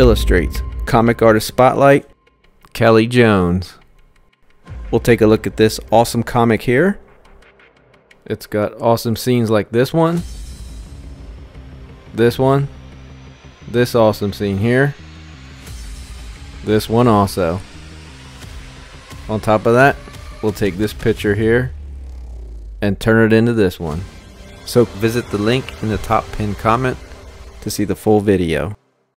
illustrates Comic Artist Spotlight, Kelley Jones. We'll take a look at this awesome comic here. It's got awesome scenes like this one, this awesome scene here, this one also. On top of that, we'll take this picture here and turn it into this one. So visit the link in the top pinned comment to see the full video.